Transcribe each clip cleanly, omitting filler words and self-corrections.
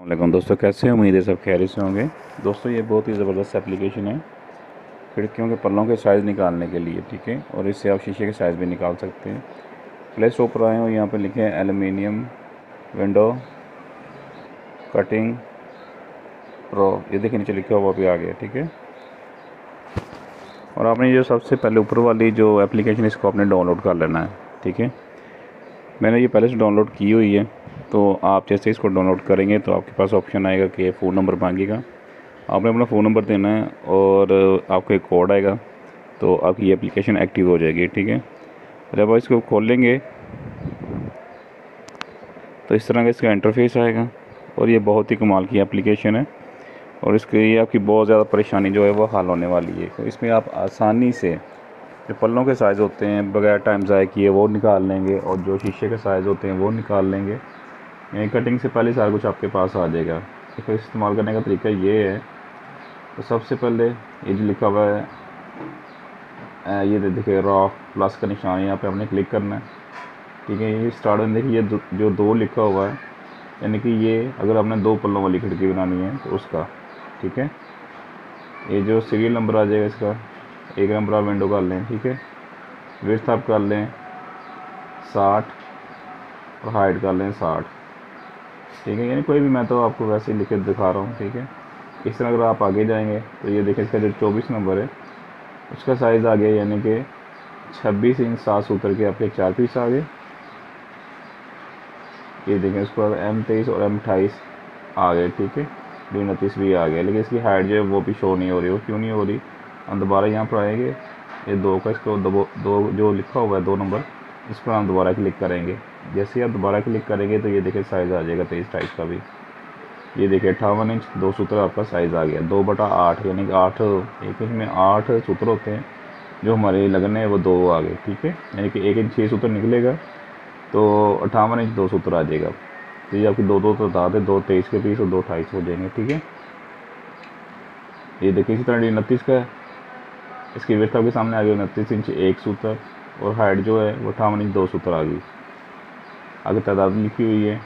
अस्सलामुअलैकुम दोस्तों, कैसे हैं? उम्मीद है सब खैरियत से होंगे। दोस्तों ये बहुत ही ज़बरदस्त एप्लीकेशन है खिड़कियों के पल्लों के साइज़ निकालने के लिए, ठीक है। और इससे आप शीशे के साइज़ भी निकाल सकते हैं। प्ले स्टोर पर आएँ और यहाँ पर लिखें एल्यूमिनियम विंडो कटिंग प्रो। ये देखिए नीचे लिखा हुआ भी आ गया, ठीक है। और आपने जो सबसे पहले ऊपर वाली जो एप्लीकेशन, इसको आपने डाउनलोड कर लेना है, ठीक है। मैंने ये पहले से डाउनलोड की हुई है, तो आप जैसे इसको डाउनलोड करेंगे तो आपके पास ऑप्शन आएगा कि फ़ोन नंबर मांगेगा। आपने अपना फ़ोन नंबर देना है और आपको एक कोड आएगा, तो आपकी एप्लीकेशन एक्टिव हो जाएगी, ठीक है। जब आप इसको खोलेंगे तो इस तरह का इसका इंटरफेस आएगा। और ये बहुत ही कमाल की एप्लीकेशन है और इसके लिए आपकी बहुत ज़्यादा परेशानी जो है वो हल होने वाली है। तो इसमें आप आसानी से जो पल्लों के साइज़ होते हैं बगैर टाइम ज़ाया किए वो निकाल लेंगे, और जो शीशे के साइज़ होते हैं वो निकाल लेंगे। यानी कटिंग से पहले सारा कुछ आपके पास आ जाएगा। इसको इस्तेमाल करने का तरीका ये है। तो सबसे पहले ये जो लिखा हुआ है, ये देखिए रॉ प्लस का निशान, यहाँ पर आपने क्लिक करना है, ठीक है। ये स्टार्ट में देखिए ये जो 2 लिखा हुआ है, यानी कि ये अगर आपने 2 पल्लों वाली खिड़की बनानी है तो उसका, ठीक है। ये जो सीरियल नंबर आ जाएगा इसका, 1 नंबर आप विंडो कर लें, ठीक है। विड्थ आप कर लें 60 और हाइट कर लें 60, ठीक है। यानी कोई भी, मैं तो आपको वैसे ही लिख के दिखा रहा हूँ, ठीक है। इस तरह अगर आप आगे जाएंगे तो ये देखें इसका जो 24 नंबर है उसका साइज़ आ गया, यानी कि 26 इंच 7 उतर के आपके 4 पीस आ गए। ये देखें उसको M23 और M28 आ गए, ठीक है। 29 भी आ गया, लेकिन इसकी हाइट जो है वो भी शो नहीं हो रही। वो क्यों नहीं हो रही? हम दोबारा यहाँ पर आएंगे, ये 2 का इसको 2 जो लिखा हुआ है 2 नंबर, इस पर हम दोबारा क्लिक करेंगे। जैसे ही आप दोबारा क्लिक करेंगे तो ये देखिए साइज़ आ जाएगा 23 का भी। ये देखिए 58 इंच 2 सूत्र आपका साइज़ आ गया, 2/8, यानी कि 8, एक इंच में 8 सूत्र होते हैं जो हमारे लगने हैं, वो 2 आ गए, ठीक है। यानी कि 1 इंच 6 सूत्र निकलेगा तो 58 इंच 2 सूत्र आ जाएगा। तो ये आपकी 2-2 तो दाद है, 2 23 के पीस और 2 28 हो जाएंगे, ठीक है। ये देखिए इसी तरह 29 का, इसकी विड्थ आपके सामने आ गई 29 इंच 1 सूत्र और हाइट जो है वो 58 इंच 2 सूत्र आ गई। आगे तादाद लिखी हुई है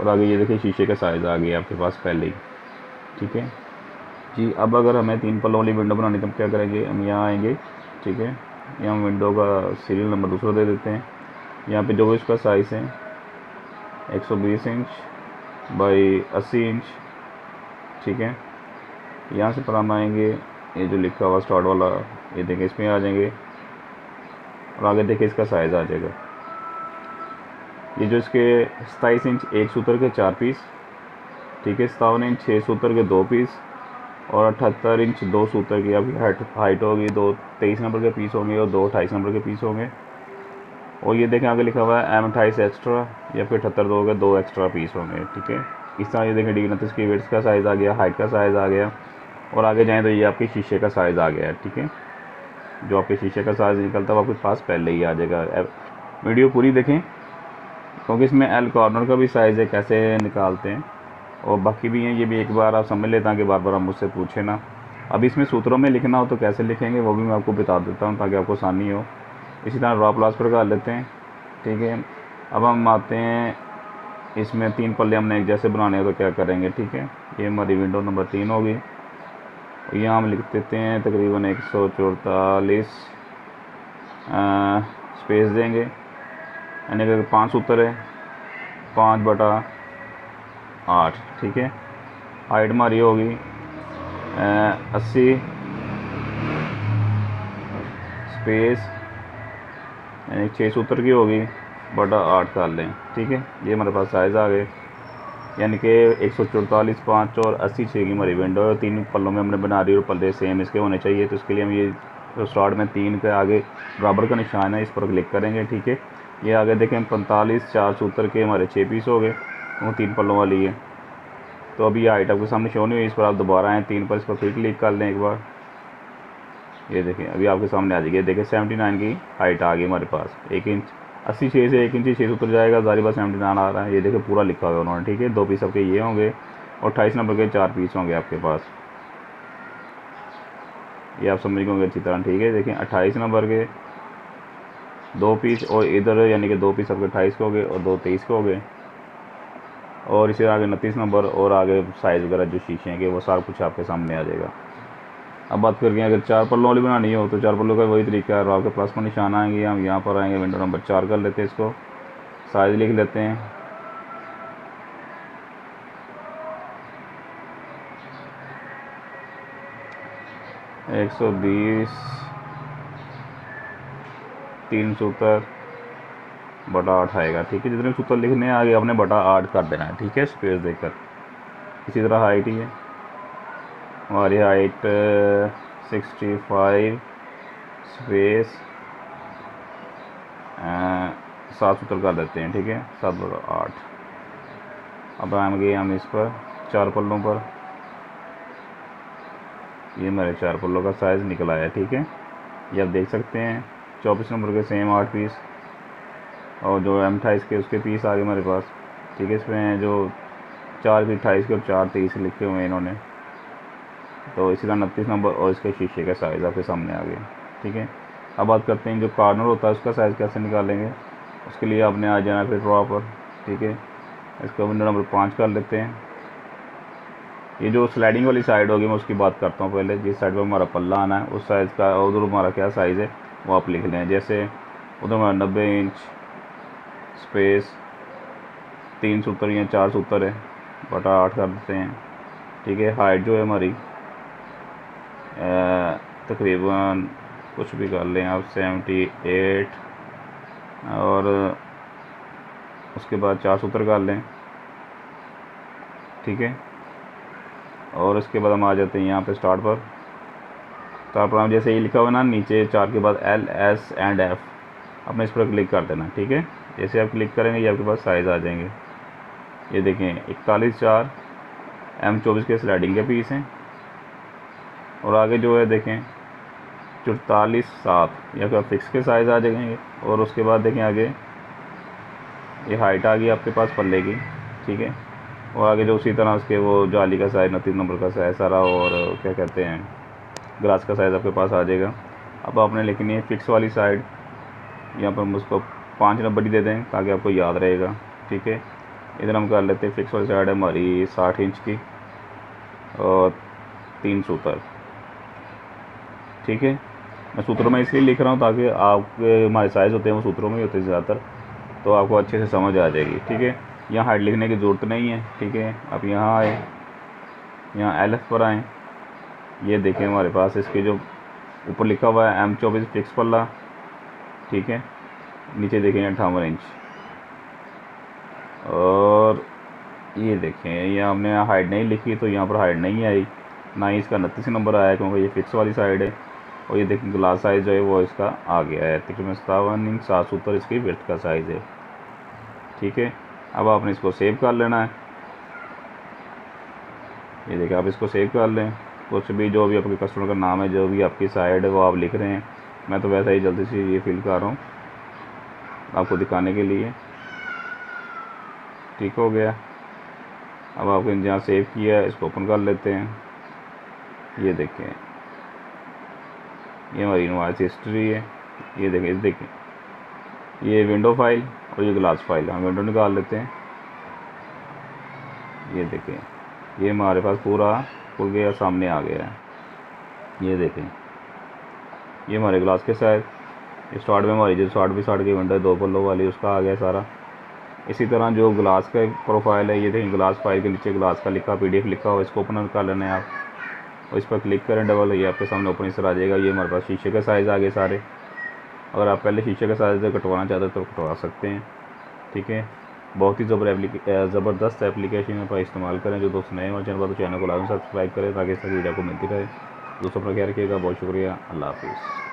और आगे ये देखिए शीशे का साइज़ आ गया आपके पास पहले ही, ठीक है जी। अब अगर हमें 3 पल्लों वाली विंडो बनानी तो हम क्या करेंगे, हम यहाँ आएंगे, ठीक है। यहाँ हम विंडो का सीरियल नंबर दूसरा दे देते हैं। यहाँ पे जो इसका साइज़ है 120 इंच बाई 80 इंच, ठीक है। यहाँ से पर हम आएँगे, ये जो लिखा हुआ स्टार्ट वाला, ये देखें इसमें आ जाएंगे और आगे देखें इसका साइज़ आ जाएगा। ये जो इसके 27 इंच 1 सूत्र के 4 पीस, ठीक है। 57 इंच 6 सूत्र के 2 पीस और 78 इंच 2 सूत्र की आपकी हाइट होगी। 2 23 नंबर के पीस होंगे और 2 28 नंबर के पीस होंगे। और ये देखें आगे लिखा हुआ है M28 एक्स्ट्रा, ये आपके 78 होगा, 2 एक्स्ट्रा पीस होंगे, ठीक है। इस तरह ये देखें 29 की विड्थ का साइज़ आ गया, हाइट का साइज़ आ गया और आगे जाएँ तो ये आपके शीशे का साइज़ आ गया है, ठीक है। जो आपके शीशे का साइज़ निकलता है वो आपके पास पहले ही आ जाएगा। वीडियो पूरी देखें क्योंकि इसमें एल कॉर्नर का भी साइज़ है, कैसे निकालते हैं, और बाकी भी हैं। ये भी एक बार आप समझ लेते हैं कि बार बार हम मुझसे पूछे ना। अब इसमें सूत्रों में लिखना हो तो कैसे लिखेंगे वो भी मैं आपको बता देता हूँ ताकि आपको आसानी हो। इसी तरह रॉ प्लास पर कर लेते हैं, ठीक है। अब हम आते हैं इसमें 3 पल्ले हमने एक जैसे बनाने हैं तो क्या करेंगे, ठीक है। ये हमारी विंडो नंबर 3 होगी। यहाँ हम लिख देते हैं तकरीबन 144 स्पेस देंगे, यानी कि 5 सूत्र है, 5/8, ठीक है। हाइट हमारी होगी 80 स्पेस, यानी 6 सूत्र की होगी, बटा 8 कर लें, ठीक है। ये हमारे पास साइज़ आ गए, यानी कि 144 5 और 80 6 की हमारी विंडो है। 3 पल्लों में हमने बना रही है और पल्ले सेम इसके होने चाहिए, तो उसके लिए हम ये स्टार्ट में 3 के आगे बराबर का निशान है, इस पर क्लिक करेंगे, ठीक है। ये आगे देखें 45 4 सूत्र के हमारे 6 पीस हो गए, वो 3 पल्लों वाली है। तो अभी ये हाइट आपके सामने शो नहीं हुई, इस पर आप दोबारा आएँ 3 पर, इस पर फिर क्लिक कर लें एक बार। ये देखें अभी आपके सामने आ जाएगी, देखें 79 की हाइट आ गई हमारे पास, 1 इंच 80 6 से 1 इंच 6 उतर जाएगा, ज़ाहिर बात 79 आ रहा है। ये देखिए पूरा लिखा हुआ है उन्होंने, ठीक है। 2 पीस आपके ये होंगे और 28 नंबर के 4 पीस होंगे आपके पास, ये आप समझ गए अच्छी तरह, ठीक है। देखें 28 नंबर के 2 पीस और इधर, यानी कि 2 पीस आपके 28 के हो गए और 2 23 के हो गए। और इसे आगे 29 नंबर और आगे साइज़ वगैरह जो शीशे हैं कि वो सारा कुछ आपके सामने आ जाएगा। अब बात करके अगर चार पल्लों वाली बनानी हो तो चार पल्लों का वही तरीका है, और आपके प्लस पर निशान आएंगे, हम यहाँ पर आएंगे, विंडो नंबर 4 कर लेते हैं, इसको साइज़ लिख लेते हैं, एक 370/8 आएगा। ठीक है, जितने 70 लिखने आगे आपने बटा 8 कर देना है। ठीक है, स्पेस देकर। इसी तरह हाइट ही है, हमारी हाइट 65 स्पेस 770 कर देते हैं। ठीक है, 7/8। अब आएंगे हम इस पर चार पल्लों पर, ये मेरे चार पल्लों का साइज़ निकल आया। ठीक है, ये आप देख सकते हैं 24 नंबर के सेम 8 पीस और जो M28 के उसके पीस आ गए मेरे पास। ठीक है, इसमें जो 4 पीस 28 के और 4 23 लिखे हुए हैं इन्होंने, तो इसी तरह 29 नंबर और इसके शीशे का साइज़ आपके सामने आ गया। ठीक है, अब बात करते हैं जो कॉर्नर होता है उसका साइज़ कैसे निकालेंगे। उसके लिए आपने आ जाना फिर ड्रॉ पर। ठीक है, इसको विंडो नंबर 5 कर लेते हैं। ये जो स्लाइडिंग वाली साइड होगी मैं उसकी बात करता हूँ। पहले जिस साइड पर हमारा पल्ला आना है उस साइज़ का और उधर हमारा क्या साइज़ है वो आप लिख लें। जैसे उधर हमारा 90 इंच स्पेस 370 या 470 है, बटा 8 कर देते हैं। ठीक है, हाइट जो है हमारी तकरीबन कुछ भी कर लें आप 78 और उसके बाद 470 कर लें। ठीक है, और उसके बाद हम आ जाते हैं यहाँ पे स्टार्ट पर। स्टार्ट पर हम जैसे ये लिखा हुआ ना नीचे 4 के बाद LS and F आपने इस पर क्लिक कर देना। ठीक है, जैसे आप क्लिक करेंगे ये आपके पास साइज़ आ जाएंगे। ये देखें 41/4 M24 के स्लाइडिंग के पीस हैं, और आगे जो है देखें 44/7 या फिर फिक्स के साइज़ आ जाएंगे। और उसके बाद देखें आगे ये हाइट आ गई आपके पास पल्ले की। ठीक है, और आगे जो उसी तरह उसके वो जाली का साइज़ 29 नंबर का साइज़ सारा और क्या कहते हैं ग्लास का साइज़ आपके पास आ जाएगा। अब आपने लिखनी है फिक्स वाली साइड, यहाँ पर हम उसको 5 नंबर ही दे दें ताकि आपको याद रहेगा। ठीक है, इधर हम कर लेते हैं फिक्स वाली साइड हमारी 60 इंच की और 3 सूत्र। ठीक है, मैं सूत्रों में इसलिए लिख रहा हूँ ताकि आपके हमारे साइज़ होते हैं वो सूत्रों में ही होते हैं ज़्यादातर, तो आपको अच्छे से समझ आ जाएगी। ठीक है, यहाँ हाइट लिखने की ज़रूरत नहीं है। ठीक है, आप यहाँ आए, यहाँ LF पर आएँ, ये देखें हमारे पास इसके जो ऊपर लिखा हुआ है M24 फिक्स पल्ला। ठीक है, नीचे देखें 58 इंच, और ये देखें ये हमने हाइट नहीं लिखी तो यहाँ पर हाइट नहीं आई, ना ही इसका 29 नंबर आया क्योंकि ये फिक्स वाली साइड है। और ये देखें ग्लास साइज़ जो है वो इसका आ गया है तकरीबन 57 इंच 770 इसकी विड्थ का साइज़ है। ठीक है, अब आपने इसको सेव कर लेना है। ये देखिए आप इसको सेव कर लें, कुछ भी जो भी आपके कस्टमर का नाम है जो भी आपकी साइड है वो आप लिख रहे हैं। मैं तो वैसा ही जल्दी से ये फिल कर रहा हूँ आपको दिखाने के लिए। ठीक हो गया, अब आपने जहाँ सेव किया है इसको ओपन कर लेते हैं। ये देखें ये हमारी इनवॉइस हिस्ट्री है। ये देखें ये विंडो फाइल और ये ग्लास फाइल, हम विंडो निकाल लेते हैं। ये देखें ये हमारे पास पूरा खुल गया, सामने आ गया है। ये देखें ये हमारे ग्लास के साइज स्टार्ट में हमारी जो 60 की विंडो 2 पल्लों वाली उसका आ गया सारा। इसी तरह जो ग्लास का प्रोफाइल है, ये देखें ग्लास फाइल के नीचे ग्लास का लिखा PDF लिखा हो, इसको ओपन कर लेना है आप और इस पर क्लिक करें डबल, ये आपके सामने ओपन इस तरह आ जाएगा। ये हमारे पास शीशे का साइज़ आ गए सारे। अगर आप पहले शीशे का साइज़ कटवाना चाहते हैं तो कटवा सकते हैं। ठीक है, बहुत ही ज़बरदस्त एप्लीकेशन है, पर इस्तेमाल करें। जो दोस्त नए हैं चैनल पर, तो चैनल को लाजमी सब्सक्राइब करें ताकि इस वीडियो को मिलती रहे। दोस्तों अपना ख्याल रखिएगा, बहुत शुक्रिया, अल्लाह हाफिज़।